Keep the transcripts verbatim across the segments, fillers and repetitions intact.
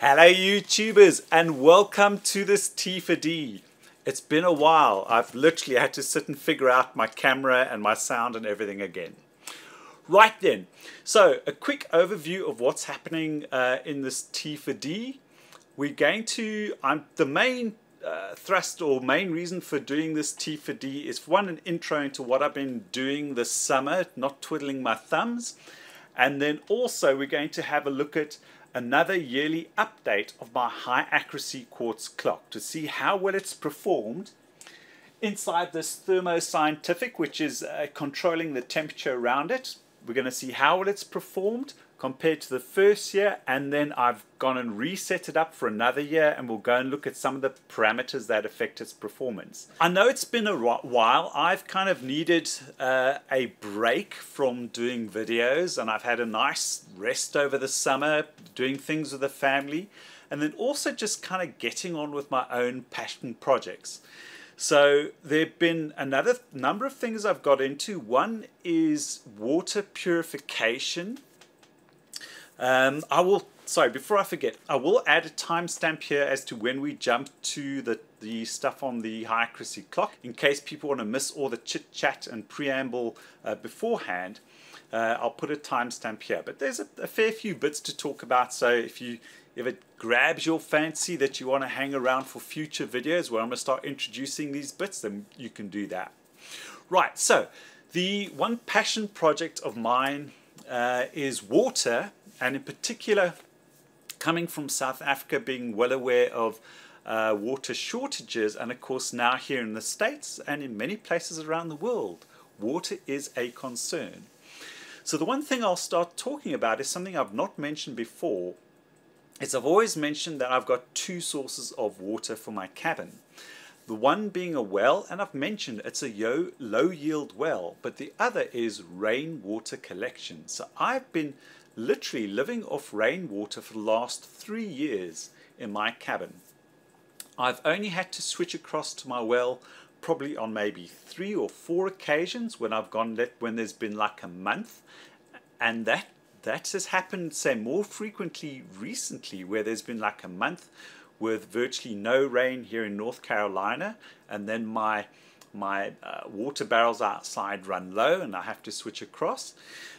Hello YouTubers and welcome to this T four D. It's been a while. I've literally had to sit and figure out my camera and my sound and everything again. Right then, so a quick overview of what's happening uh, in this T four D. We're going to, I'm, the main uh, thrust or main reason for doing this T four D is for one, an intro into what I've been doing this summer, not twiddling my thumbs. And then also we're going to have a look at another yearly update of my high accuracy quartz clock to see how well it's performed inside this thermoscientific, which is uh, controlling the temperature around it. We're going to see how well it's performed compared to the first year, and then I've gone and reset it up for another year and we'll go and look at some of the parameters that affect its performance. I know it's been a while. I've kind of needed uh, a break from doing videos, and I've had a nice rest over the summer doing things with the family and then also just kind of getting on with my own passion projects. So there have been another number of things I've got into. One is water purification. Um, I will, sorry, before I forget, I will add a timestamp here as to when we jump to the, the stuff on the high accuracy clock, in case people want to miss all the chit chat and preamble uh, beforehand. Uh, I'll put a timestamp here, but there's a, a fair few bits to talk about, so if you if it grabs your fancy that you want to hang around for future videos where I'm going to start introducing these bits, then you can do that. Right, so the one passion project of mine uh, is water, and in particular, coming from South Africa, being well aware of uh, water shortages, and of course now here in the States and in many places around the world, water is a concern. So the one thing I'll start talking about is something I've not mentioned before, is I've always mentioned that I've got two sources of water for my cabin. The one being a well, and I've mentioned it's a yo low yield well, but the other is rainwater collection. So I've been literally living off rainwater for the last three years in my cabin. I've only had to switch across to my well probably on maybe three or four occasions when I've gone let when there's been like a month, and that that has happened, say, more frequently recently where there's been like a month with virtually no rain here in North Carolina, and then my my uh, water barrels outside run low and I have to switch across.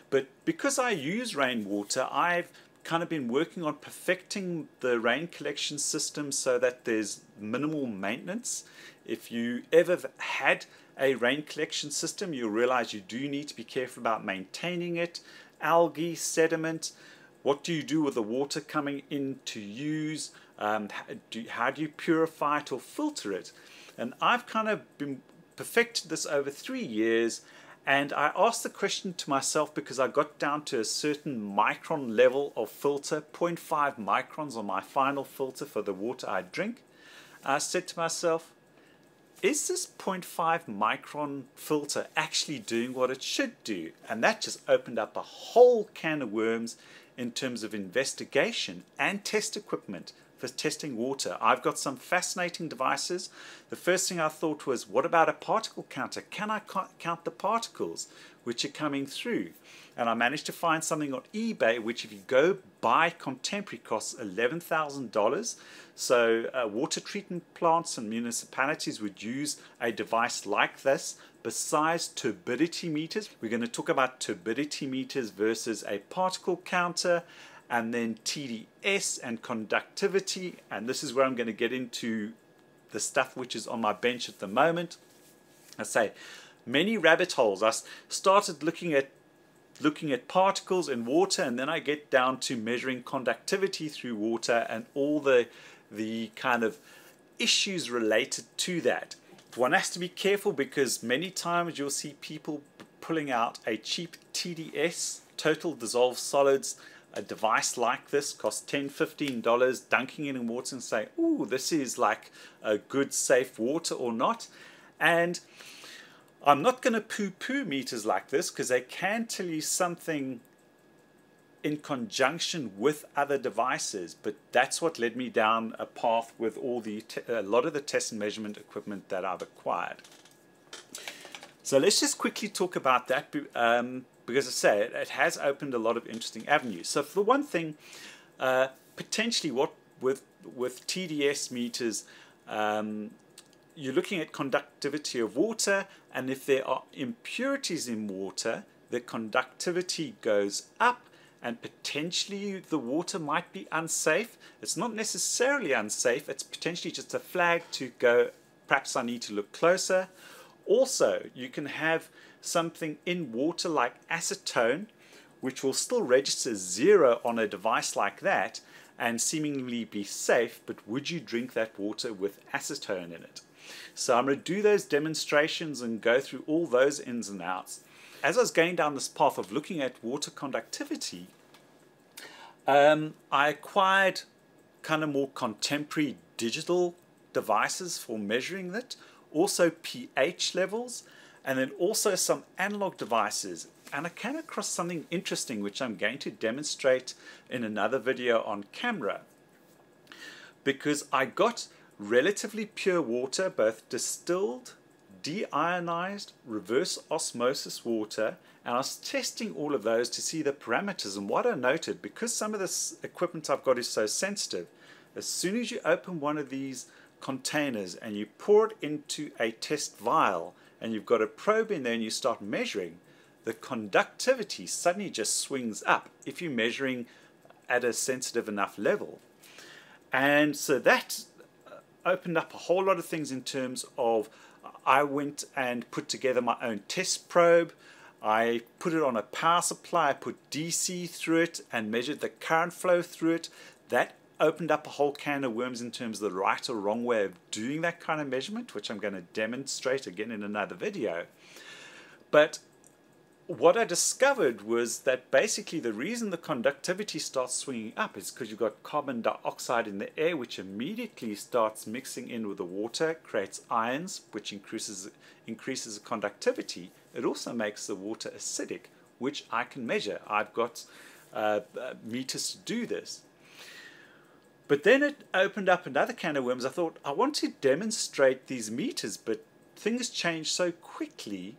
But because I use rainwater, I've kind of been working on perfecting the rain collection system so that there's minimal maintenance. If you ever had a rain collection system, you'll realize you do need to be careful about maintaining it. Algae, sediment, what do you do with the water coming in to use? Um, do, how do you purify it or filter it? And I've kind of been perfected this over three years, and I asked the question to myself because I got down to a certain micron level of filter, zero point five microns on my final filter for the water I drink. I said to myself, is this zero point five micron filter actually doing what it should do? And that just opened up a whole can of worms in terms of investigation and test equipment for testing water. I've got some fascinating devices. The first thing I thought was, what about a particle counter? Can I count the particles which are coming through? And I managed to find something on eBay, which if you go buy contemporary, costs eleven thousand dollars. So uh, water treatment plants and municipalities would use a device like this. Besides turbidity meters, we're going to talk about turbidity meters versus a particle counter, and then T D S and conductivity, and this is where I'm going to get into the stuff which is on my bench at the moment. I say many rabbit holes. I started looking at looking at particles in water, and then I get down to measuring conductivity through water and all the the kind of issues related to that. One has to be careful because many times you'll see people pulling out a cheap T D S, total dissolved solids. A device like this costs ten dollars, fifteen dollars, dunking it in water and say, ooh, this is like a good safe water or not. And I'm not going to poo-poo meters like this because they can tell you something in conjunction with other devices, but that's what led me down a path with all the te a lot of the test and measurement equipment that I've acquired. So let's just quickly talk about that. Um, Because I say it, it has opened a lot of interesting avenues. So for the one thing, uh, potentially what with with T D S meters, um, you're looking at conductivity of water, and if there are impurities in water, the conductivity goes up and potentially the water might be unsafe. It's not necessarily unsafe, it's potentially just a flag to go, perhaps I need to look closer. Also, you can have something in water like acetone, which will still register zero on a device like that and seemingly be safe, but would you drink that water with acetone in it? So I'm going to do those demonstrations and go through all those ins and outs. As I was going down this path of looking at water conductivity, um, I acquired kind of more contemporary digital devices for measuring that, also pH levels, and then also some analog devices. And I came across something interesting which I'm going to demonstrate in another video on camera, because I got relatively pure water, both distilled, deionized, reverse osmosis water, and I was testing all of those to see the parameters. And what I noted, because some of this equipment I've got is so sensitive, as soon as you open one of these containers and you pour it into a test vial and you've got a probe in there and you start measuring, the conductivity suddenly just swings up if you're measuring at a sensitive enough level. And so that opened up a whole lot of things in terms of, I went and put together my own test probe, I put it on a power supply, I put D C through it and measured the current flow through it. That opened up a whole can of worms in terms of the right or wrong way of doing that kind of measurement, which I'm going to demonstrate again in another video. But what I discovered was that basically the reason the conductivity starts swinging up is because you've got carbon dioxide in the air, which immediately starts mixing in with the water, creates ions, which increases, increases the conductivity. It also makes the water acidic, which I can measure. I've got uh, meters to do this. But then it opened up another can of worms. I thought, I want to demonstrate these meters, but things change so quickly.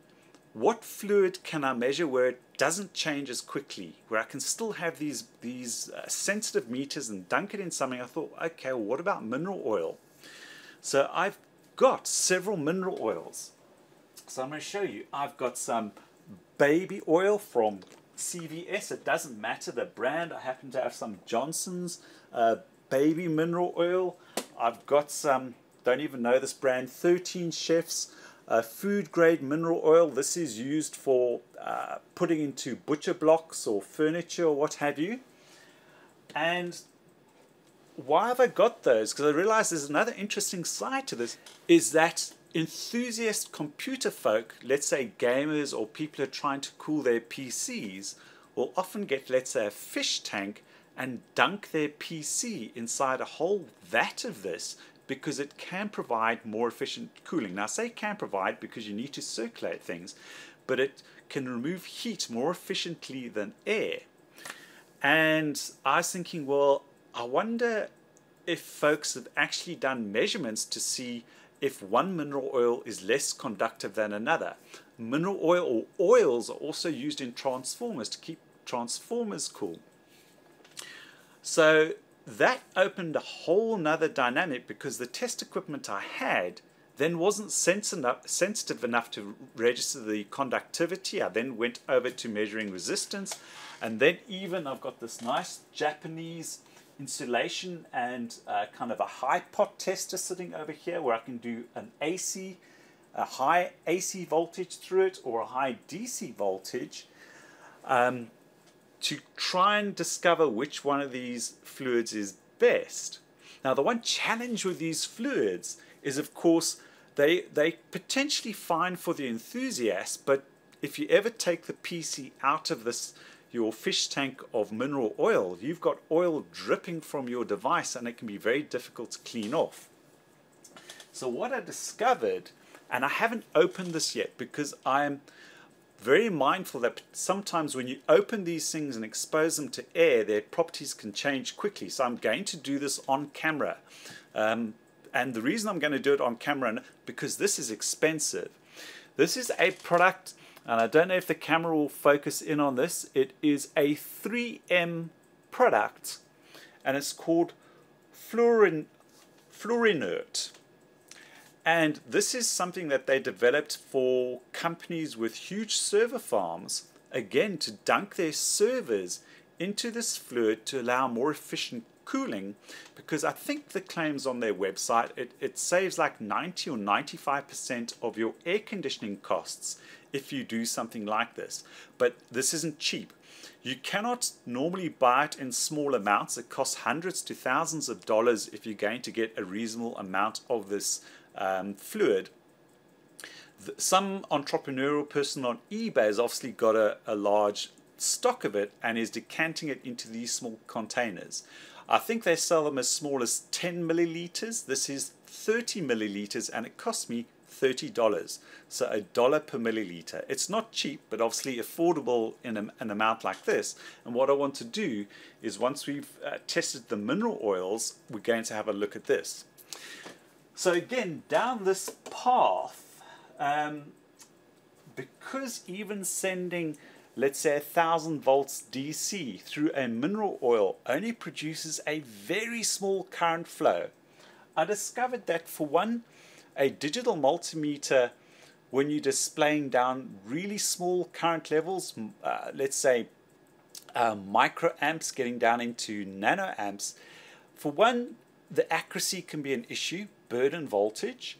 What fluid can I measure where it doesn't change as quickly, where I can still have these, these uh, sensitive meters and dunk it in something? I thought, okay, well, what about mineral oil? So I've got several mineral oils. So I'm going to show you. I've got some baby oil from C V S. It doesn't matter the brand. I happen to have some Johnson's uh, baby mineral oil. I've got some, don't even know this brand, thirteen Chefs. Uh, food grade mineral oil. This is used for uh, putting into butcher blocks or furniture or what have you. And why have I got those? Because I realized there's another interesting side to this, is that enthusiast computer folk, let's say gamers or people who are trying to cool their P Cs, will often get, let's say, a fish tank and dunk their P C inside a whole vat of this, because it can provide more efficient cooling. Now I say can provide because you need to circulate things, but it can remove heat more efficiently than air. And I was thinking, well, I wonder if folks have actually done measurements to see if one mineral oil is less conductive than another. Mineral oil or oils are also used in transformers to keep transformers cool. So that opened a whole nother dynamic, because the test equipment I had then wasn't sensitive enough to register the conductivity. I then went over to measuring resistance, and then even I've got this nice Japanese insulation and uh, kind of a high pot tester sitting over here where I can do an A C, a high A C voltage through it or a high D C voltage. Um, to try and discover which one of these fluids is best. Now the one challenge with these fluids is, of course, they, they potentially fine for the enthusiasts, but if you ever take the P C out of this, your fish tank of mineral oil, you've got oil dripping from your device and it can be very difficult to clean off. So what I discovered, and I haven't opened this yet because I'm very mindful that sometimes when you open these things and expose them to air, their properties can change quickly. So I'm going to do this on camera. Um, and the reason I'm going to do it on camera, because this is expensive. This is a product, and I don't know if the camera will focus in on this. It is a three M product, and it's called Florin Florinert. And this is something that they developed for companies with huge server farms, again, to dunk their servers into this fluid to allow more efficient cooling, because I think the claims on their website, it, it saves like ninety or ninety-five percent of your air conditioning costs if you do something like this. But this isn't cheap. You cannot normally buy it in small amounts. It costs hundreds to thousands of dollars if you're going to get a reasonable amount of this um, fluid. The, some entrepreneurial person on eBay has obviously got a, a large stock of it and is decanting it into these small containers. I think they sell them as small as ten milliliters. This is thirty milliliters and it cost me thirty dollars, so a dollar per milliliter. It's not cheap, but obviously affordable in a, an amount like this. And what I want to do is, once we've uh, tested the mineral oils, we're going to have a look at this. So again, down this path, um, because even sending, let's say, one thousand volts D C through a mineral oil only produces a very small current flow, I discovered that, for one, a digital multimeter, when you're displaying down really small current levels, uh, let's say uh, microamps getting down into nanoamps, for one, the accuracy can be an issue, burden voltage.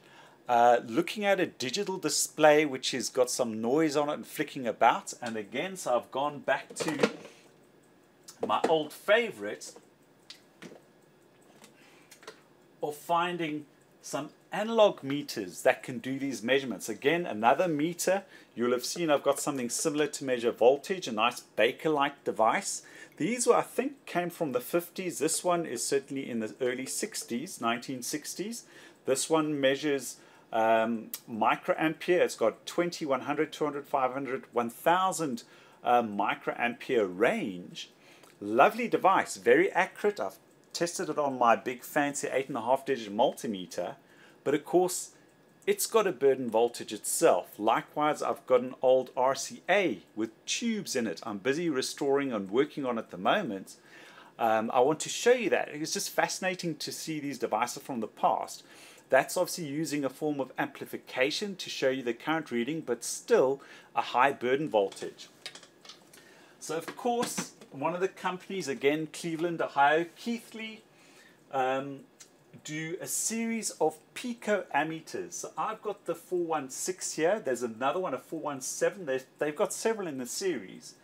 Uh, looking at a digital display which has got some noise on it and flicking about, and again, so I've gone back to my old favorite of finding some analog meters that can do these measurements. Again, another meter. You'll have seen I've got something similar to measure voltage, a nice Bakelite device. These were, I think, came from the fifties. This one is certainly in the early sixties, nineteen sixties. This one measures um, microampere. It's got twenty, one hundred, two hundred, five hundred, one thousand uh, microampere range. Lovely device, very accurate. I've tested it on my big fancy eight and a half digit multimeter, but of course it's got a burden voltage itself. Likewise, I've got an old R C A with tubes in it. I'm busy restoring and working on at the moment. Um, I want to show you that. It's just fascinating to see these devices from the past. That's obviously using a form of amplification to show you the current reading, but still a high burden voltage. So of course, one of the companies, again, Cleveland, Ohio, Keithley, um, do a series of picoammeters. So I've got the four one six here. There's another one, a four one seven. They've, they've got several in the series.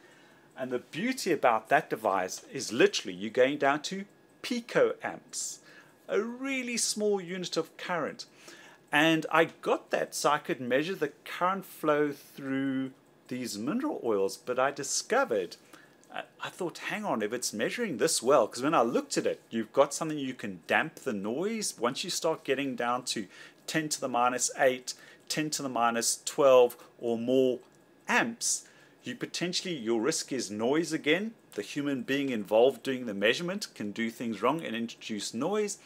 And the beauty about that device is literally you're going down to picoamps, a really small unit of current. And I got that so I could measure the current flow through these mineral oils, but I discovered, I thought, hang on, if it's measuring this well, because when I looked at it, you've got something you can damp the noise. Once you start getting down to ten to the minus eight, ten to the minus twelve or more amps, you potentially, your risk is noise again. The human being involved doing the measurement can do things wrong and introduce noise.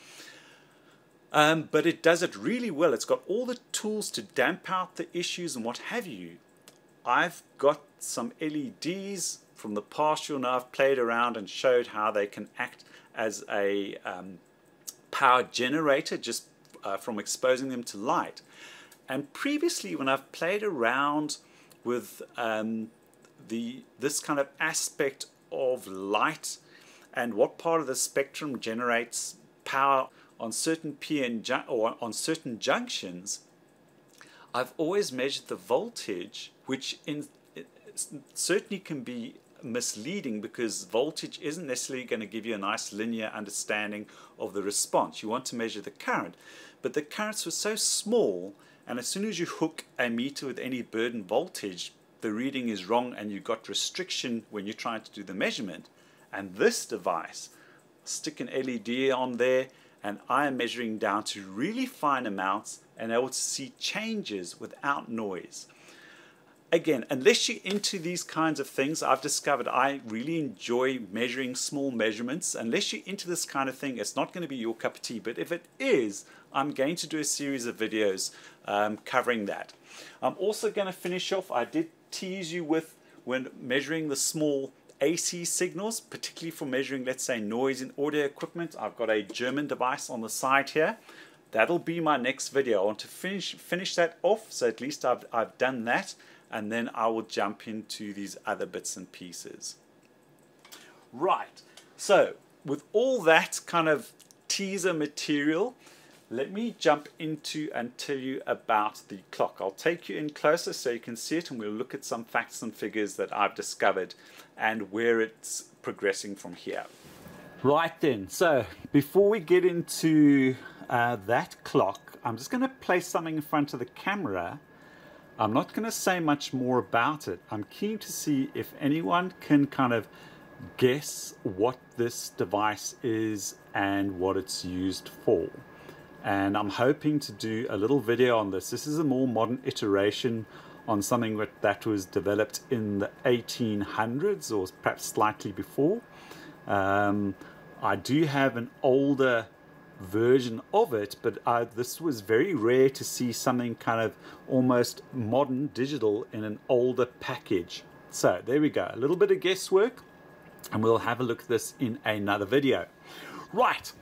Um, but it does it really well. It's got all the tools to damp out the issues and what have you. I've got some L E Ds from the past. You'll know I've played around and showed how they can act as a um, power generator just uh, from exposing them to light. And previously, when I've played around with um, the this kind of aspect of light and what part of the spectrum generates power on certain p-n or on certain junctions, I've always measured the voltage, which in it certainly can be misleading, because voltage isn't necessarily going to give you a nice linear understanding of the response. You want to measure the current, but the currents were so small, and as soon as you hook a meter with any burden voltage, the reading is wrong and you've got restriction when you're trying to do the measurement. And this device, stick an L E D on there, and I am measuring down to really fine amounts and able to see changes without noise. Again, unless you're into these kinds of things, I've discovered I really enjoy measuring small measurements. Unless you're into this kind of thing, it's not going to be your cup of tea. But if it is, I'm going to do a series of videos um, covering that. I'm also going to finish off, I did tease you with when measuring the small A C signals, particularly for measuring, let's say, noise in audio equipment. I've got a German device on the side here. That'll be my next video. I want to finish finish that off, so at least I've, I've done that, and then I will jump into these other bits and pieces. Right, so with all that kind of teaser material, let me jump into and tell you about the clock. I'll take you in closer so you can see it, and we'll look at some facts and figures that I've discovered and where it's progressing from here. Right then, so before we get into uh, that clock, I'm just going to place something in front of the camera. I'm not going to say much more about it. I'm keen to see if anyone can kind of guess what this device is and what it's used for. And I'm hoping to do a little video on this. This is a more modern iteration on something that was developed in the eighteen hundreds or perhaps slightly before. Um, I do have an older version of it, but I, this was very rare to see something kind of almost modern digital in an older package. So there we go, a little bit of guesswork, and we'll have a look at this in another video. Right.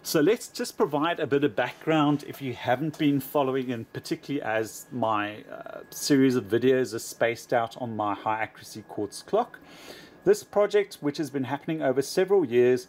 So let's just provide a bit of background if you haven't been following, and particularly as my uh, series of videos are spaced out on my high accuracy quartz clock. This project, which has been happening over several years,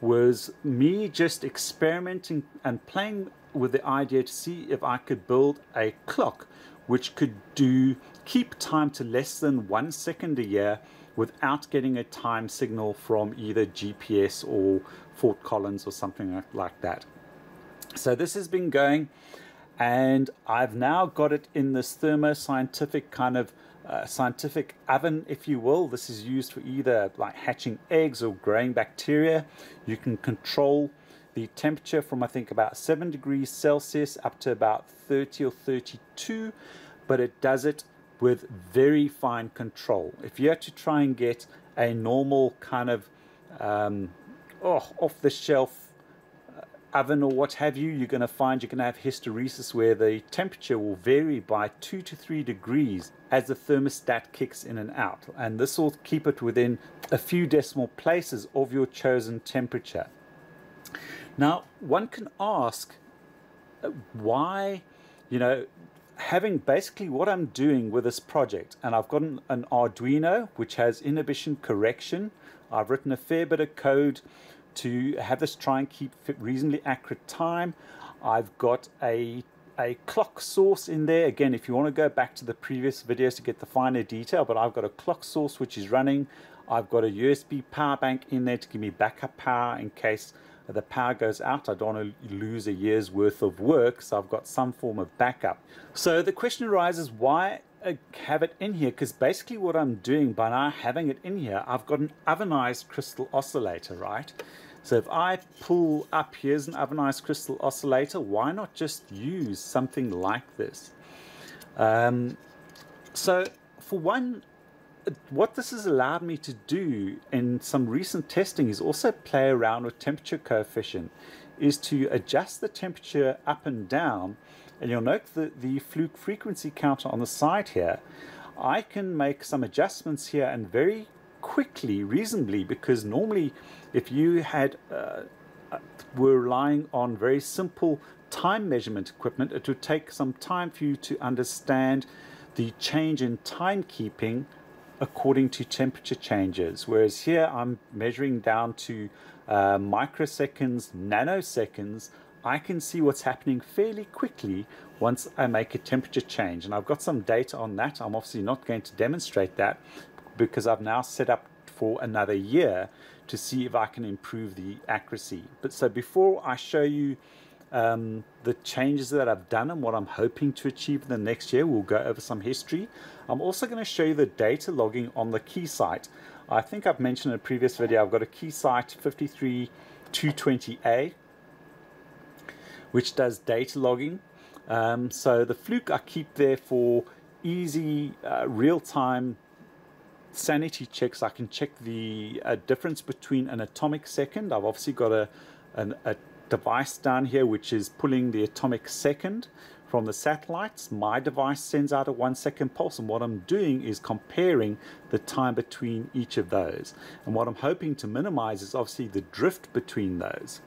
was me just experimenting and playing with the idea to see if I could build a clock which could do keep time to less than one second a year without getting a time signal from either G P S or Fort Collins or something like that. So this has been going, and I've now got it in this thermoscientific kind of uh, scientific oven, if you will. This is used for either like hatching eggs or growing bacteria. You can control the temperature from, I think, about seven degrees Celsius up to about thirty or thirty-two, but it does it with very fine control. If you had to try and get a normal kind of um, oh, off-the-shelf oven or what have you, you're going to find you're going to have hysteresis, where the temperature will vary by two to three degrees as the thermostat kicks in and out, and this will keep it within a few decimal places of your chosen temperature. Now, one can ask why, you know, having basically what I'm doing with this project, and I've got an, an Arduino which has inhibition correction. I've written a fair bit of code to have this try and keep reasonably accurate time. I've got a, a clock source in there. Again, if you want to go back to the previous videos to get the finer detail, but I've got a clock source which is running. I've got a U S B power bank in there to give me backup power in case the power goes out. I don't want to lose a year's worth of work, so I've got some form of backup. So the question arises, why have it in here? Because basically what I'm doing by now having it in here, I've got an ovenized crystal oscillator, right? So if I pull up, here's an ovenized crystal oscillator. Why not just use something like this? Um, so for one, what this has allowed me to do in some recent testing is also play around with temperature coefficient, is to adjust the temperature up and down. And you'll note the, the Fluke frequency counter on the side here. I can make some adjustments here, and very quickly, reasonably, because normally if you had uh, were relying on very simple time measurement equipment, it would take some time for you to understand the change in timekeeping according to temperature changes, whereas here I'm measuring down to uh, microseconds, nanoseconds. I can see what's happening fairly quickly once I make a temperature change, and I've got some data on that. I'm obviously not going to demonstrate that because I've now set up for another year to see if I can improve the accuracy. But so before I show you um, the changes that I've done and what I'm hoping to achieve in the next year, we'll go over some history. I'm also going to show you the data logging on the Keysight. I think I've mentioned in a previous video I've got a Keysight five three two two zero A which does data logging. Um, so the Fluke I keep there for easy uh, real-time sanity checks. I can check the uh, difference between an atomic second. I've obviously got a, an, a device down here which is pulling the atomic second From the satellites, my device sends out a one second pulse, and what I'm doing is comparing the time between each of those. And what I'm hoping to minimize is obviously the drift between those.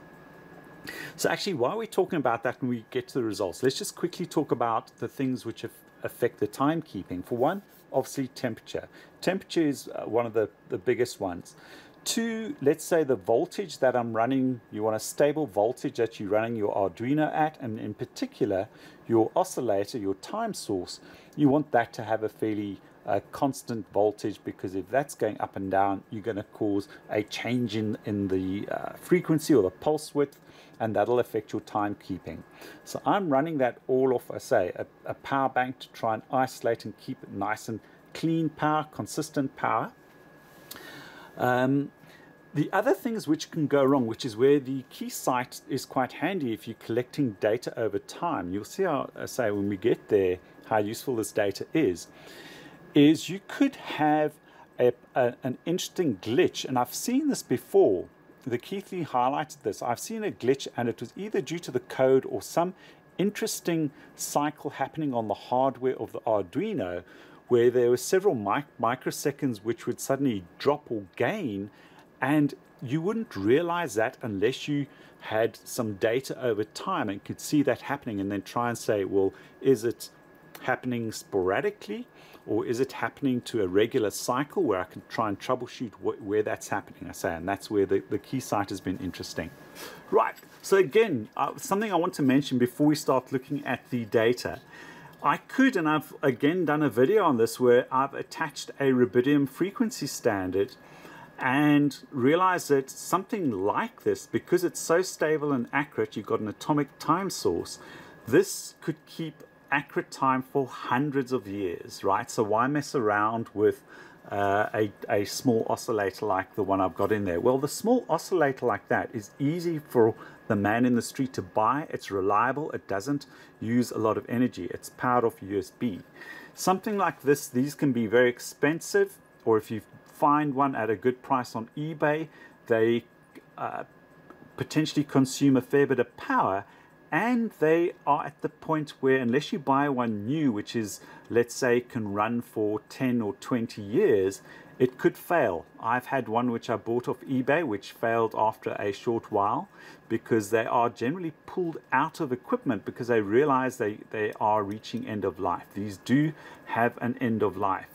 So actually, while we're talking about that and we get to the results, let's just quickly talk about the things which affect the timekeeping. For one, obviously temperature. Temperature is one of the, the biggest ones. Two, let's say the voltage that I'm running, you want a stable voltage that you're running your Arduino at, and in particular your oscillator, your time source, you want that to have a fairly uh, constant voltage, because if that's going up and down, you're going to cause a change in, in the uh, frequency or the pulse width, and that'll affect your timekeeping. So I'm running that all off, I say, a, a power bank to try and isolate and keep it nice and clean power, consistent power. Um, the other things which can go wrong, which is where the Keysight is quite handy if you're collecting data over time. You'll see how, I say, when we get there, how useful this data is, is you could have a, a, an interesting glitch. And I've seen this before. The Keithley highlighted this. I've seen a glitch, and it was either due to the code or some interesting cycle happening on the hardware of the Arduino, where there were several mic microseconds which would suddenly drop or gain, and you wouldn't realize that unless you had some data over time and could see that happening, and then try and say, well, is it happening sporadically, or is it happening to a regular cycle, where I can try and troubleshoot wh where that's happening, I say, and that's where the, the Keysight has been interesting. Right, so again, uh, something I want to mention before we start looking at the data. I could, and I've again done a video on this, where I've attached a rubidium frequency standard and realized that something like this, because it's so stable and accurate, you've got an atomic time source, this could keep accurate time for hundreds of years, right? So why mess around with uh, a, a small oscillator like the one I've got in there? Well, the small oscillator like that is easy for the man in the street to buy. It's reliable, it doesn't use a lot of energy, it's powered off U S B. Something like this, these can be very expensive, or if you find one at a good price on eBay, they uh, potentially consume a fair bit of power, and they are at the point where, unless you buy one new, which is, let's say, can run for ten or twenty years, it could fail. I've had one which I bought off eBay which failed after a short while, because they are generally pulled out of equipment because they realize they, they are reaching end of life. These do have an end of life.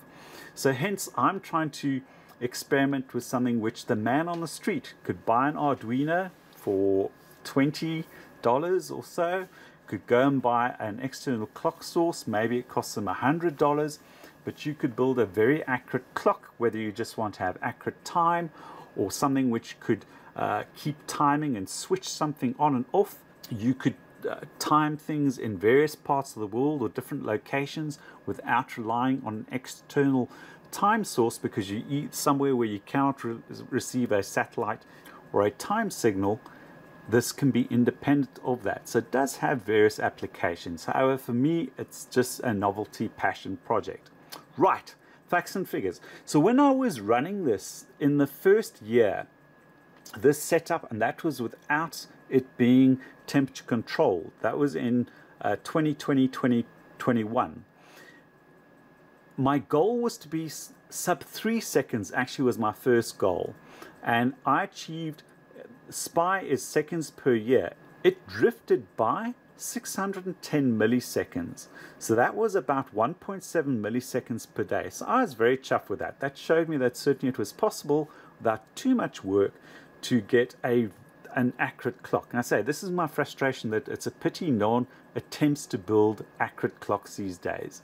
So hence, I'm trying to experiment with something which the man on the street could buy an Arduino for twenty dollars or so, could go and buy an external clock source, maybe it costs them one hundred dollars, but you could build a very accurate clock, whether you just want to have accurate time or something which could uh, keep timing and switch something on and off. You could uh, time things in various parts of the world or different locations without relying on an external time source, because you eat somewhere where you cannot re receive a satellite or a time signal. This can be independent of that. So it does have various applications. However, for me, it's just a novelty passion project. Right, facts and figures. So when I was running this in the first year, this setup, and that was without it being temperature controlled, that was in uh, twenty twenty, twenty twenty-one. My goal was to be sub three seconds, actually was my first goal. And I achieved, S P I is seconds per year. It drifted by six hundred ten milliseconds, so that was about one point seven milliseconds per day. So I was very chuffed with that. That showed me that certainly it was possible, without too much work, to get a an accurate clock. And I say, this is my frustration, that it's a pity no one attempts to build accurate clocks these days.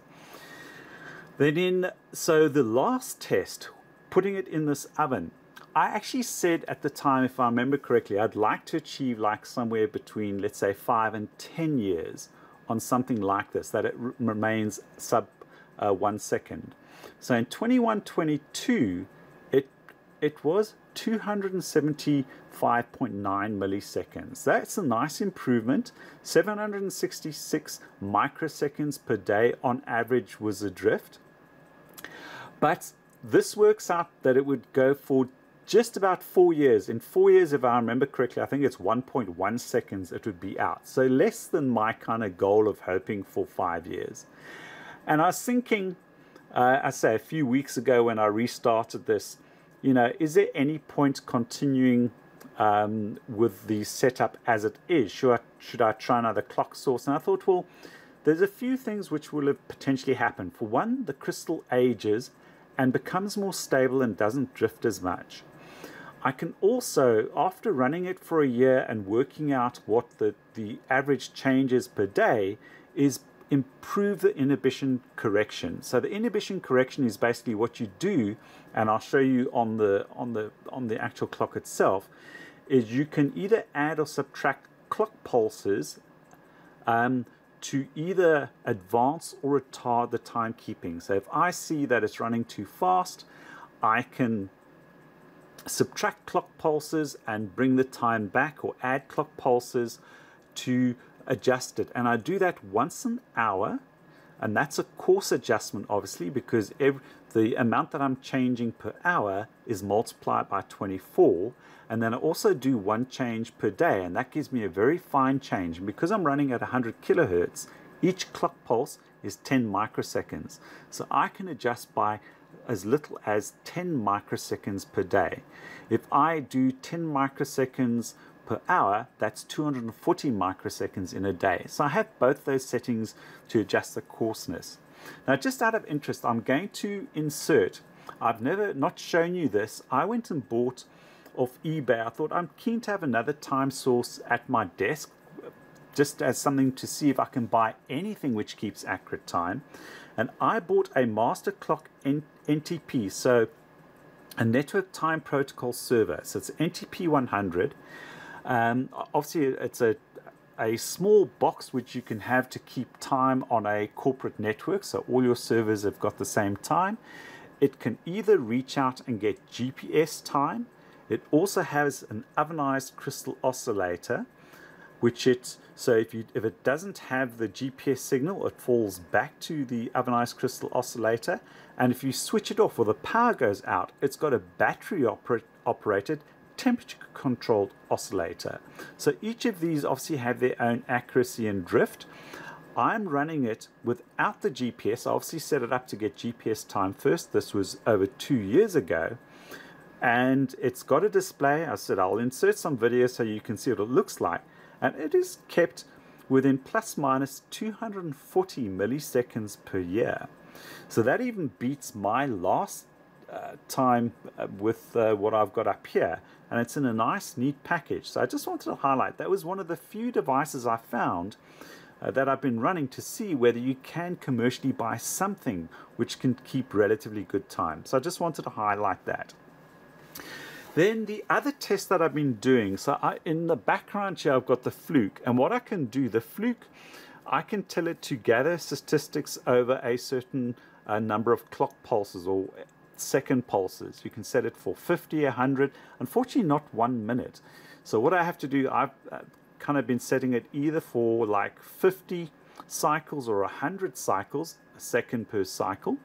Then in, so the last test, putting it in this oven, I actually said at the time, if I remember correctly, I'd like to achieve like somewhere between, let's say, five and ten years on something like this, that it remains sub uh, one second. So in twenty-one twenty-two, it, it was two hundred seventy-five point nine milliseconds. That's a nice improvement. seven hundred sixty-six microseconds per day on average was the drift. But this works out that it would go for just about four years. In four years, if I remember correctly, I think it's one point one seconds it would be out. So less than my kind of goal of hoping for five years. And I was thinking, uh, I say a few weeks ago when I restarted this, you know, is there any point continuing um, with the setup as it is? Should I, should I try another clock source? And I thought, well, there's a few things which will have potentially happened. For one, the crystal ages and becomes more stable and doesn't drift as much. I can also, after running it for a year and working out what the, the average changes per day is, improve the inhibition correction. So the inhibition correction is basically what you do, and I'll show you on the, on the, on the actual clock itself, is you can either add or subtract clock pulses um, to either advance or retard the timekeeping. So if I see that it's running too fast, I can subtract clock pulses and bring the time back, or add clock pulses to adjust it. And I do that once an hour, and that's a course adjustment, obviously, because every, the amount that I'm changing per hour is multiplied by twenty-four. And then I also do one change per day, and that gives me a very fine change. And because I'm running at one hundred kilohertz, each clock pulse is ten microseconds. So I can adjust by as little as ten microseconds per day. If I do ten microseconds per hour, that's two hundred forty microseconds in a day. So I have both those settings to adjust the coarseness. Now, just out of interest, I'm going to insert, I've never not shown you this, I went and bought off eBay. I thought I'm keen to have another time source at my desk, just as something to see if I can buy anything which keeps accurate time. And I bought a master clock N T P, so a network time protocol server. So it's N T P one hundred. Um, obviously, it's a, a small box which you can have to keep time on a corporate network, so all your servers have got the same time. It can either reach out and get G P S time. It also has an ovenized crystal oscillator, which it, so if, you, if it doesn't have the G P S signal, it falls back to the ovenized crystal oscillator. And if you switch it off or the power goes out, it's got a battery oper operated temperature controlled oscillator. So each of these obviously have their own accuracy and drift. I'm running it without the G P S. I obviously set it up to get G P S time first. This was over two years ago. And it's got a display. I said I'll insert some video so you can see what it looks like. And it is kept within plus minus two hundred forty milliseconds per year. So that even beats my last uh, time uh, with uh, what I've got up here. And it's in a nice, neat package. So I just wanted to highlight, that was one of the few devices I found uh, that I've been running to see whether you can commercially buy something which can keep relatively good time. So I just wanted to highlight that. Then the other test that I've been doing, so I, in the background here I've got the Fluke, and what I can do, the Fluke, I can tell it to gather statistics over a certain uh, number of clock pulses or second pulses. You can set it for fifty, one hundred, unfortunately not one minute. So what I have to do, I've uh, kind of been setting it either for like fifty cycles or one hundred cycles, a second per cycle.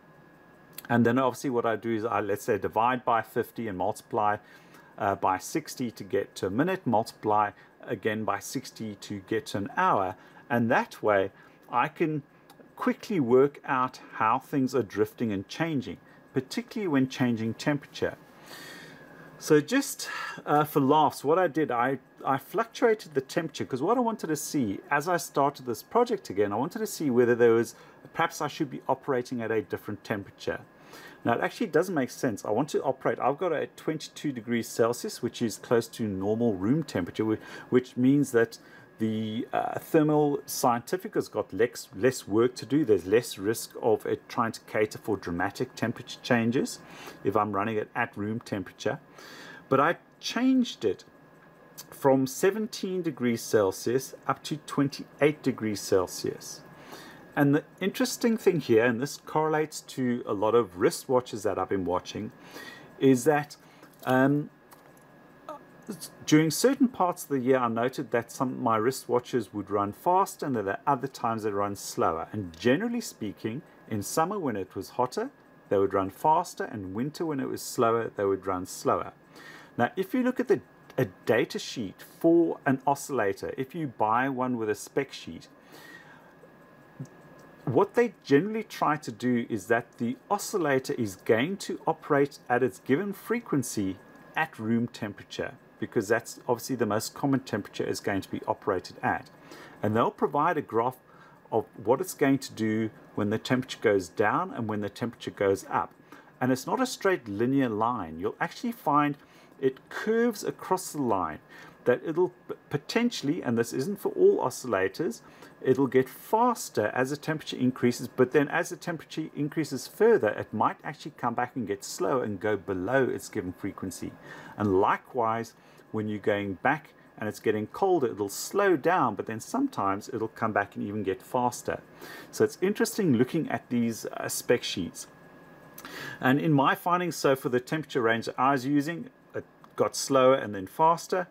And then obviously what I do is I, let's say, divide by fifty and multiply uh, by sixty to get to a minute, multiply again by sixty to get to an hour. And that way I can quickly work out how things are drifting and changing, particularly when changing temperature. So just uh, for laughs, what I did, I, I fluctuated the temperature, because what I wanted to see as I started this project again, I wanted to see whether there was, perhaps I should be operating at a different temperature. Now, it actually doesn't make sense. I want to operate, I've got it at twenty-two degrees Celsius, which is close to normal room temperature, which means that the uh, thermal scientific has got less, less work to do. There's less risk of it trying to cater for dramatic temperature changes if I'm running it at room temperature. But I changed it from seventeen degrees Celsius up to twenty-eight degrees Celsius. And the interesting thing here, and this correlates to a lot of wristwatches that I've been watching, is that um, during certain parts of the year, I noted that some of my wristwatches would run fast, and there are other times they run slower. And generally speaking, in summer when it was hotter, they would run faster, and winter when it was slower, they would run slower. Now, if you look at the a data sheet for an oscillator, if you buy one with a spec sheet, what they generally try to do is that the oscillator is going to operate at its given frequency at room temperature, because that's obviously the most common temperature is going to be operated at. And they'll provide a graph of what it's going to do when the temperature goes down and when the temperature goes up. And it's not a straight linear line. You'll actually find it curves across the line, that it'll potentially, and this isn't for all oscillators, it'll get faster as the temperature increases, but then as the temperature increases further, it might actually come back and get slower and go below its given frequency. And likewise, when you're going back and it's getting colder, it'll slow down, but then sometimes it'll come back and even get faster. So it's interesting looking at these uh, spec sheets. And in my findings, so for the temperature range that I was using, it got slower and then faster.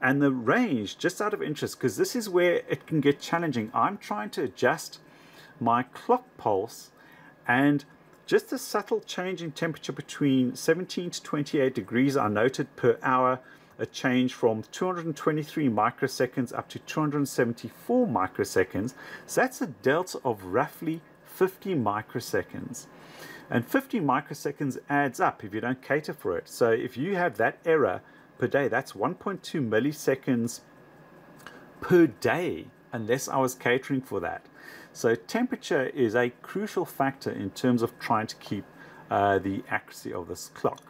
And the range, just out of interest, because this is where it can get challenging. I'm trying to adjust my clock pulse, and just a subtle change in temperature between seventeen to twenty-eight degrees, I noted per hour a change from two hundred twenty-three microseconds up to two hundred seventy-four microseconds. So that's a delta of roughly fifty microseconds. And fifty microseconds adds up if you don't cater for it. So if you have that error per day, that's one point two milliseconds per day, unless I was catering for that. So temperature is a crucial factor in terms of trying to keep uh, the accuracy of this clock.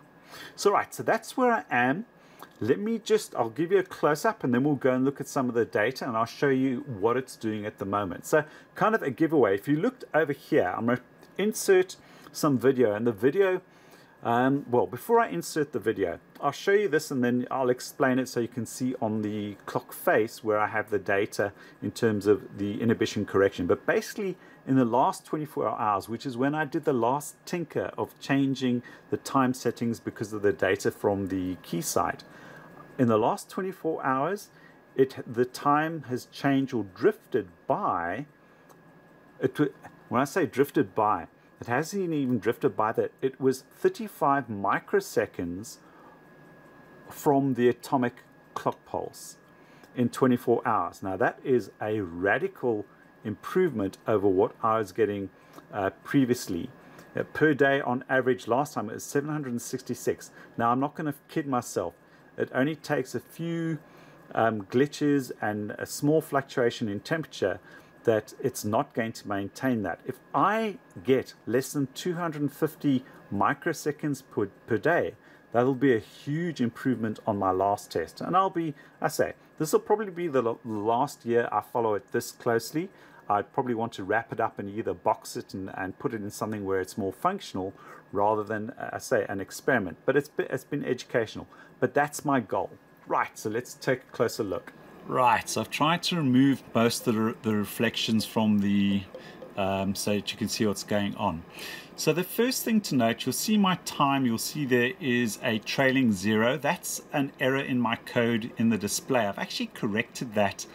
So right, so that's where I am. Let me just, I'll give you a close-up and then we'll go and look at some of the data and I'll show you what it's doing at the moment. So kind of a giveaway. If you looked over here, I'm going to insert some video, and the video, Um, well, before I insert the video, I'll show you this and then I'll explain it so you can see on the clock face where I have the data in terms of the inhibition correction. But basically, in the last twenty-four hours, which is when I did the last tinker of changing the time settings because of the data from the Keysight, in the last twenty-four hours, it the time has changed or drifted by. It, when I say drifted by, it hasn't even drifted by that. It was thirty-five microseconds from the atomic clock pulse in twenty-four hours. Now that is a radical improvement over what I was getting uh, previously. Uh, per day on average, last time it was seven hundred sixty-six. Now I'm not going to kid myself. It only takes a few um, glitches and a small fluctuation in temperature that it's not going to maintain that. If I get less than two hundred fifty microseconds per, per day, that'll be a huge improvement on my last test. And I'll be, I say, this will probably be the last year I follow it this closely. I'd probably want to wrap it up and either box it and, and put it in something where it's more functional rather than, uh, I say, an experiment. But it's been, it's been educational. But that's my goal. Right, so let's take a closer look. Right, so I've tried to remove most of the, re the reflections from the, um, so that you can see what's going on. So the first thing to note, you'll see my time, you'll see there is a trailing zero. That's an error in my code in the display. I've actually corrected that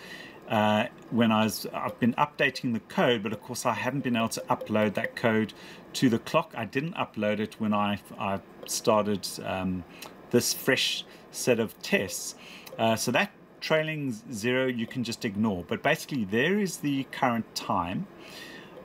uh, when I was, I've been updating the code, but of course I haven't been able to upload that code to the clock. I didn't upload it when I, I started um, this fresh set of tests. Uh, so that trailing zero you can just ignore, but basically there is the current time.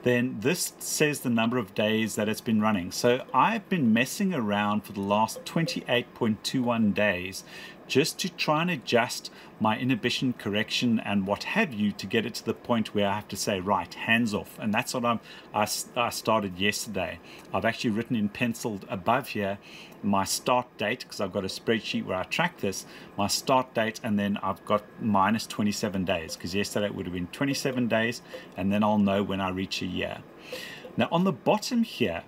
Then this says the number of days that it's been running. So I've been messing around for the last twenty-eight point two one days just to try and adjust my inhibition correction and what have you to get it to the point where I have to say, right, hands off. And that's what I'm, I, I started yesterday. I've actually written in pencil above here my start date, because I've got a spreadsheet where I track this, my start date, and then I've got minus twenty-seven days, because yesterday it would have been twenty-seven days, and then I'll know when I reach a year. Now on the bottom here,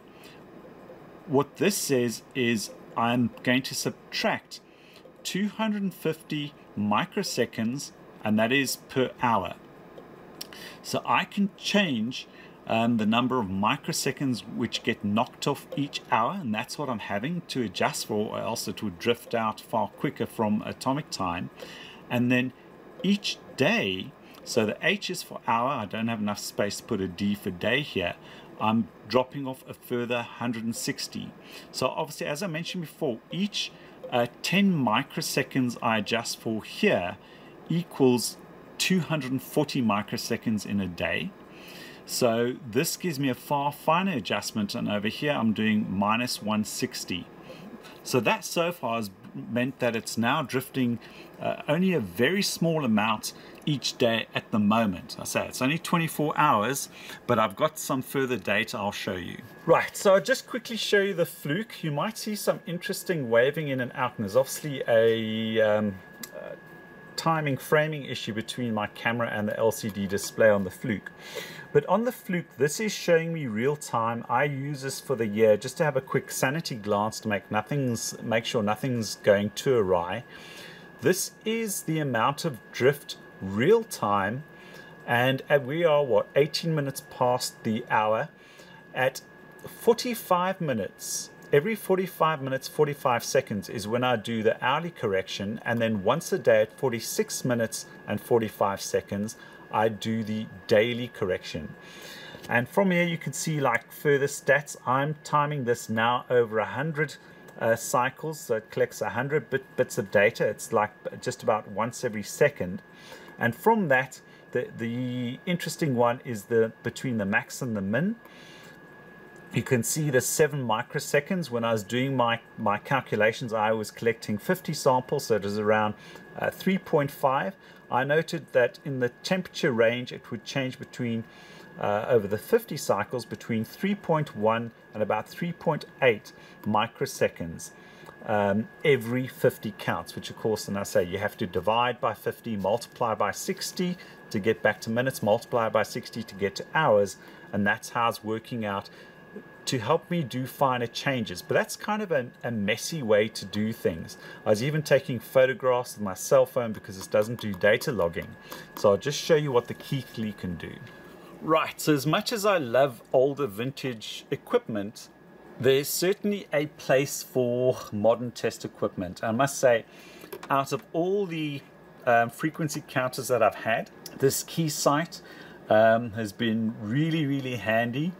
what this says is I'm going to subtract two hundred fifty microseconds, and that is per hour. So I can change um, the number of microseconds which get knocked off each hour, and that's what I'm having to adjust for, or else it would drift out far quicker from atomic time. And then each day, so the H is for hour, I don't have enough space to put a D for day here, I'm dropping off a further one hundred sixty. So obviously, as I mentioned before, each uh, ten microseconds I adjust for here equals two hundred forty microseconds in a day. So this gives me a far finer adjustment, and over here I'm doing minus one sixty. So that so far has meant that it's now drifting uh, only a very small amount each day at the moment. I say it's only twenty-four hours, but I've got some further data I'll show you. Right, so I'll just quickly show you the Fluke. You might see some interesting waving in and out, and there's obviously a um, uh, timing framing issue between my camera and the L C D display on the Fluke. But on the Fluke, this is showing me real time. I use this for the year just to have a quick sanity glance to make nothing's make sure nothing's going too awry. This is the amount of drift real time, and we are what, eighteen minutes past the hour. At forty-five minutes, every forty-five minutes, forty-five seconds is when I do the hourly correction, and then once a day at forty-six minutes and forty-five seconds, I do the daily correction. And from here you can see like further stats. I'm timing this now over one hundred uh, cycles, so it collects one hundred bit, bits of data. It's like just about once every second. And from that, the, the interesting one is the between the max and the min. You can see the seven microseconds. When I was doing my, my calculations, I was collecting fifty samples, so it was around uh, three point five. I noted that in the temperature range, it would change between, uh, over the fifty cycles, between three point one and about three point eight microseconds um, every fifty counts, which of course, and I say, you have to divide by fifty, multiply by sixty to get back to minutes, multiply by sixty to get to hours, and that's how it's working out to help me do finer changes. But that's kind of a, a messy way to do things. I was even taking photographs with my cell phone because this doesn't do data logging. So I'll just show you what the Keithley can do. Right, so as much as I love older vintage equipment, there's certainly a place for modern test equipment. I must say, out of all the um, frequency counters that I've had, this Keysight um, has been really, really handy.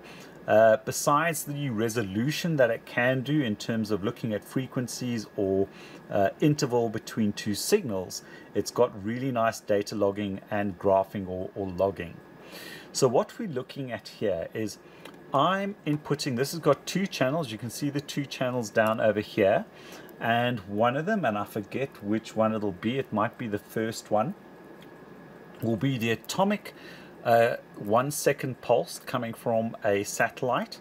Uh, besides the resolution that it can do in terms of looking at frequencies or uh, interval between two signals, it's got really nice data logging and graphing or, or logging. So what we're looking at here is I'm inputting, this has got two channels, you can see the two channels down over here, and one of them, and I forget which one it'll be, it might be the first one, will be the atomic Uh, one second pulse coming from a satellite,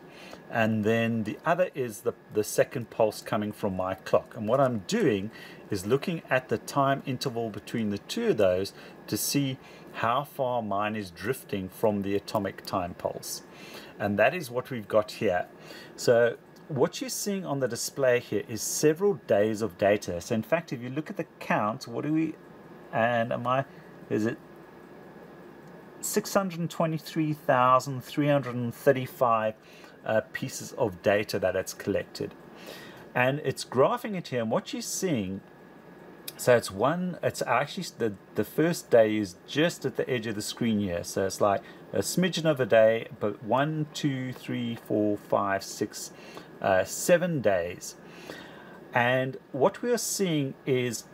and then the other is the, the second pulse coming from my clock. And what I'm doing is looking at the time interval between the two of those to see how far mine is drifting from the atomic time pulse. And that is what we've got here. So what you're seeing on the display here is several days of data. So in fact, if you look at the count, what do we, and am I, is it six hundred twenty-three thousand three hundred thirty-five uh, pieces of data that it's collected, and it's graphing it here. And what you're seeing, so it's one, it's actually the, the first day is just at the edge of the screen here, so it's like a smidgen of a day, but one, two, three, four, five, six, uh, seven days. And what we are seeing is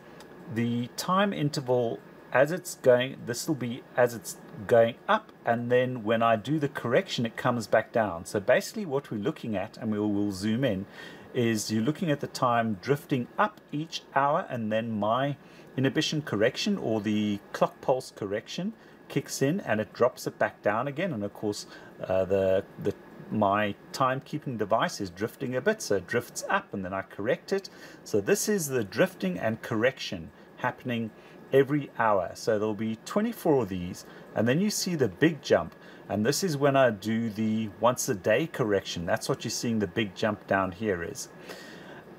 the time interval as it's going, this will be as it's going up, and then when I do the correction, it comes back down. So basically what we're looking at, and we will we'll zoom in, is you're looking at the time drifting up each hour, and then my inhibition correction or the clock pulse correction kicks in and it drops it back down again. And of course, uh, the, the my timekeeping device is drifting a bit, so it drifts up and then I correct it. So this is the drifting and correction happening every hour. So there'll be twenty-four of these, and then you see the big jump, and this is when I do the once a day correction. That's what you're seeing the big jump down here is.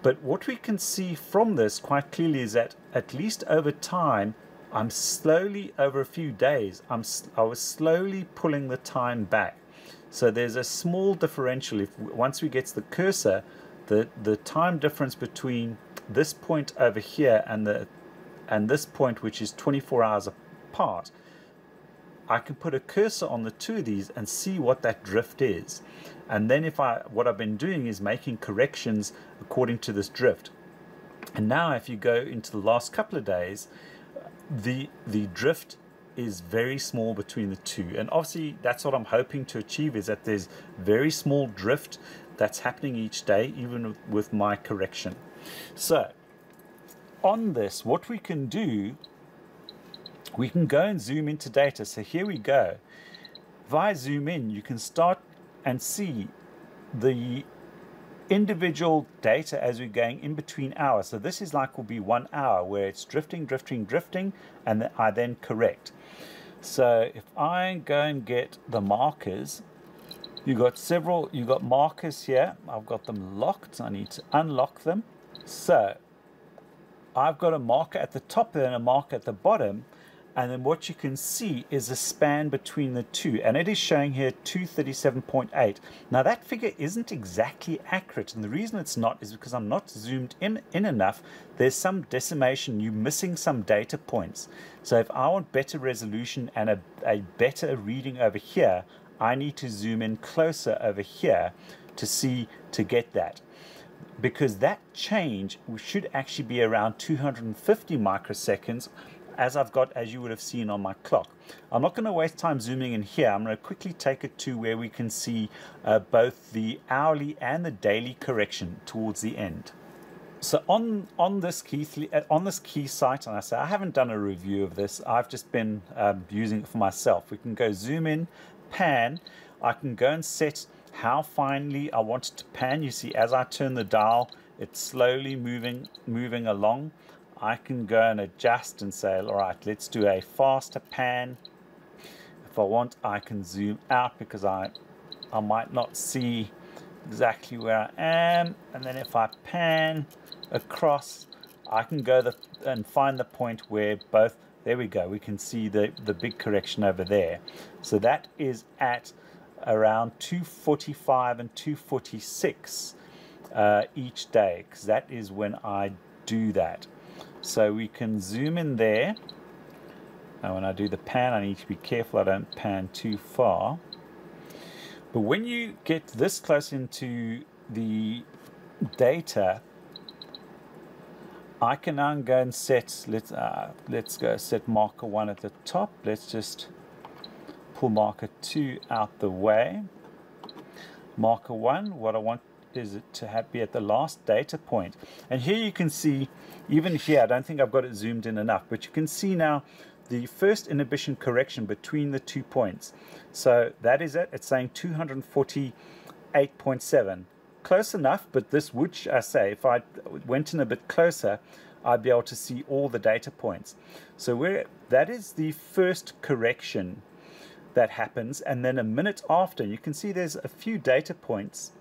But what we can see from this quite clearly is that at least over time, I'm slowly, over a few days, I'm I was slowly pulling the time back. So there's a small differential. If once we get to the cursor, the the time difference between this point over here and the and this point, which is twenty-four hours apart, I can put a cursor on the two of these and see what that drift is. And then if I, what I've been doing is making corrections according to this drift. And now if you go into the last couple of days, the the drift is very small between the two, and obviously that's what I'm hoping to achieve, is that there's very small drift that's happening each day, even with my correction. So on this, what we can do, we can go and zoom into data. So here we go. If I zoom in, you can start and see the individual data as we're going in between hours. So this is like will be one hour where it's drifting, drifting, drifting, and then I then correct. So if I go and get the markers, you got several, you got markers here. I've got them locked. I need to unlock them. So I've got a marker at the top there and a marker at the bottom. And then what you can see is a span between the two, and it is showing here two thirty-seven point eight. Now that figure isn't exactly accurate, and the reason it's not is because I'm not zoomed in, in enough. There's some decimation, you're missing some data points. So if I want better resolution and a, a better reading over here, I need to zoom in closer over here to see, to get that. Because that change should actually be around two hundred fifty microseconds, as I've got, as you would have seen on my clock. I'm not going to waste time zooming in here. I'm going to quickly take it to where we can see uh, both the hourly and the daily correction towards the end. So on on this Keithley, on this Keysight, and I say I haven't done a review of this. I've just been um, using it for myself. We can go zoom in, pan. I can go and set how finely I want it to pan. You see, as I turn the dial, it's slowly moving moving along. I can go and adjust and say, all right, let's do a faster pan. If I want, I can zoom out because I, I might not see exactly where I am. And then if I pan across, I can go the, and find the point where both, there we go, we can see the, the big correction over there. So that is at around two forty-five and two forty-six uh, each day, because that is when I do that. So we can zoom in there, and when I do the pan, I need to be careful I don't pan too far. But when you get this close into the data, I can now go and set, let's, uh, let's go set marker one at the top. Let's just pull marker two out the way. Marker one, what I want is it to have be at the last data point. And here you can see, even here, I don't think I've got it zoomed in enough, but you can see now the first inhibition correction between the two points. So that is it. It's saying two forty-eight point seven. Close enough, but this would, I say, if I went in a bit closer, I'd be able to see all the data points. So we're, that is the first correction that happens. And then a minute after, you can see there's a few data points.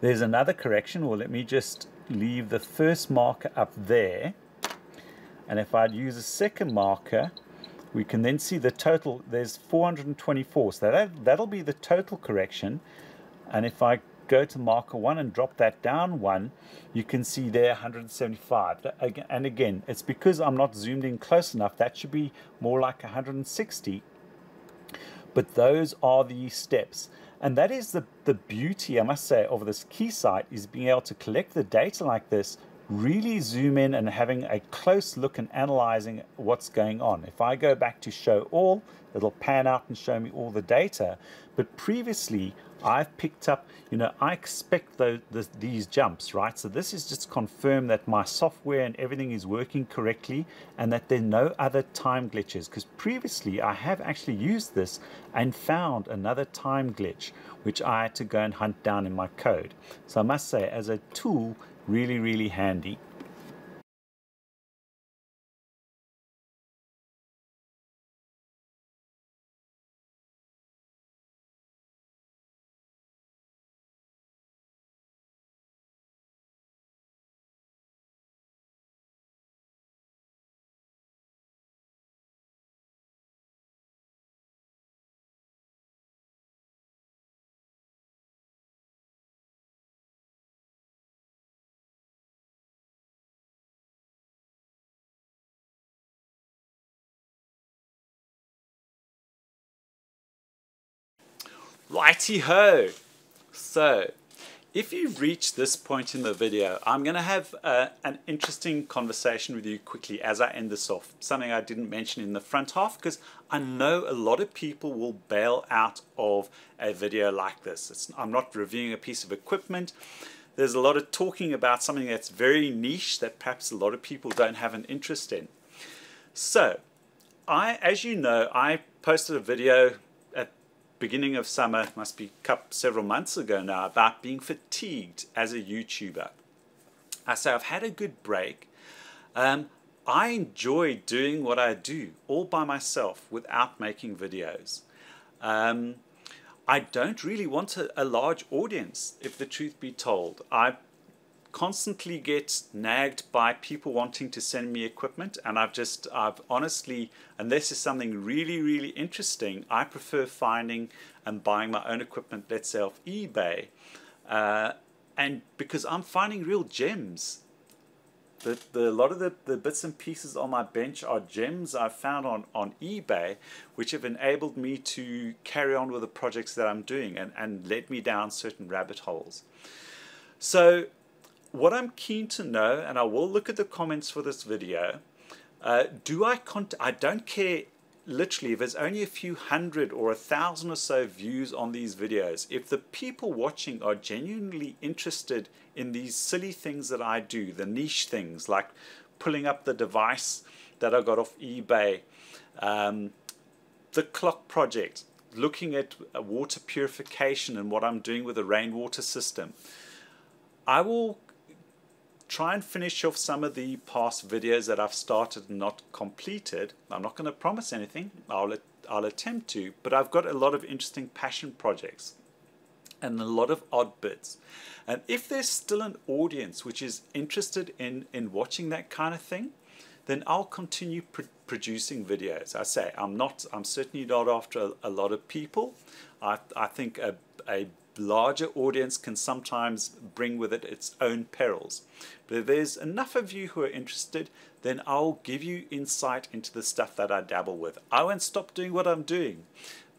There's another correction. Well, let me just leave the first marker up there. And if I'd use a second marker, we can then see the total. There's four hundred twenty-four. So that, that'll be the total correction. And if I go to marker one and drop that down one, you can see there one hundred seventy-five. And again, it's because I'm not zoomed in close enough. That should be more like one hundred sixty. But those are the steps. And that is the, the beauty, I must say, of this Keysight, is being able to collect the data like this, really zoom in and having a close look and analyzing what's going on. If I go back to show all, it'll pan out and show me all the data. But previously, I've picked up, you know, I expect those, the, these jumps, right? So this is just confirm that my software and everything is working correctly and that there are no other time glitches. Because previously, I have actually used this and found another time glitch, which I had to go and hunt down in my code. So I must say, as a tool, really, really handy. Righty ho! So, If you reach this point in the video, I'm going to have uh, an interesting conversation with you quickly as I end this off. Something I didn't mention in the front half, because I know a lot of people will bail out of a video like this. It's, I'm not reviewing a piece of equipment. There's a lot of talking about something that's very niche that perhaps a lot of people don't have an interest in. So, I, as you know, I posted a video beginning of summer, must be several months ago now, about being fatigued as a YouTuber. I say I've had a good break. Um, I enjoy doing what I do all by myself without making videos. Um, I don't really want a, a large audience, if the truth be told. I constantly get nagged by people wanting to send me equipment, and I've just I've honestly, unless it's something really really interesting, I prefer finding and buying my own equipment, let's say off eBay, uh, and because I'm finding real gems. The, the, a lot of the, the bits and pieces on my bench are gems I've found on, on eBay, which have enabled me to carry on with the projects that I'm doing and, and led me down certain rabbit holes. So what I'm keen to know, and I will look at the comments for this video, uh, do I cont- I don't care literally if there's only a few hundred or a thousand or so views on these videos. If the people watching are genuinely interested in these silly things that I do, the niche things like pulling up the device that I got off eBay, um, the clock project, looking at water purification and what I'm doing with the rainwater system, I will try and finish off some of the past videos that I've started and not completed. I'm not going to promise anything. I'll, I'll attempt to, but I've got a lot of interesting passion projects and a lot of odd bits. And if there's still an audience which is interested in, in watching that kind of thing, then I'll continue pr producing videos. I say I'm not, I'm certainly not after a, a lot of people. I, I think a, a larger audience can sometimes bring with it its own perils. But if there's enough of you who are interested, then I'll give you insight into the stuff that I dabble with. I won't stop doing what I'm doing,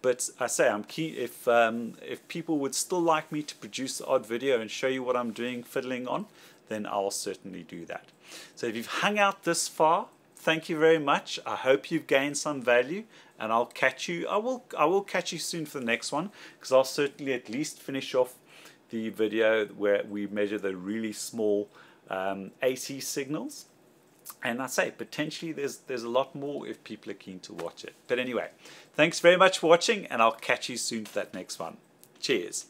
but I say I'm keen if um, if people would still like me to produce the odd video and show you what I'm doing fiddling on, then I'll certainly do that. So if you've hung out this far, thank you very much. I hope you've gained some value, and I'll catch you. I will. I will catch you soon for the next one, because I'll certainly at least finish off the video where we measure the really small um, A C signals. And I say potentially there's there's a lot more if people are keen to watch it. But anyway, thanks very much for watching, and I'll catch you soon for that next one. Cheers.